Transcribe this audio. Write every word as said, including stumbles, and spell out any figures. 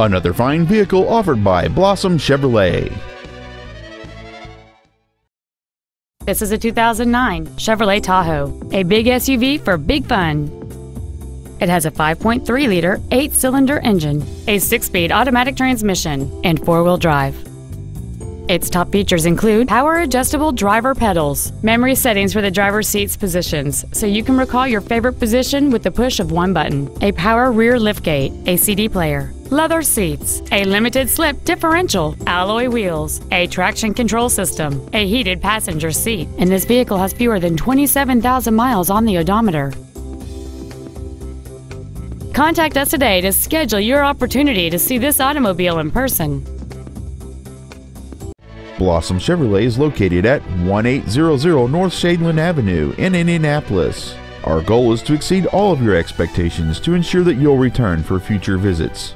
Another fine vehicle offered by Blossom Chevrolet. This is a two thousand nine Chevrolet Tahoe, a big S U V for big fun. It has a five point three liter eight-cylinder engine, a six-speed automatic transmission, and four-wheel drive. Its top features include power-adjustable driver pedals, memory settings for the driver's seat's positions, so you can recall your favorite position with the push of one button, a power rear liftgate, a C D player, leather seats, a limited-slip differential, alloy wheels, a traction control system, a heated passenger seat, and this vehicle has fewer than twenty-seven thousand miles on the odometer. Contact us today to schedule your opportunity to see this automobile in person. Blossom Chevrolet is located at eighteen hundred North Shadeland Avenue in Indianapolis. Our goal is to exceed all of your expectations to ensure that you'll return for future visits.